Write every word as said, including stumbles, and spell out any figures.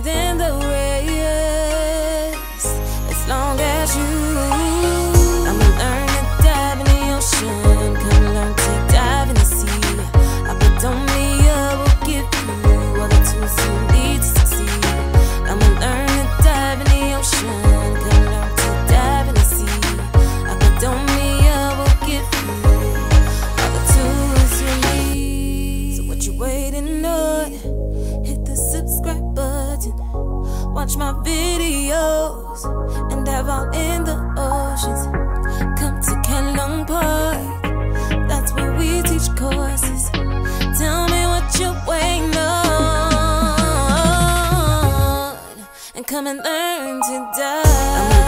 braver than the rest, as long as you. I'ma learn to dive in the ocean, come learn to dive in the sea. I bet only I will give you all the tools you need to succeed. I'ma learn to dive in the ocean, come learn to dive in the sea. I bet only I will give you all the tools you need. So what you waiting on? Subscribe button, watch my videos, and dive out in the oceans. Come to Kenlong Park, that's where we teach courses. Tell me what you're waiting on, and come and learn to dive.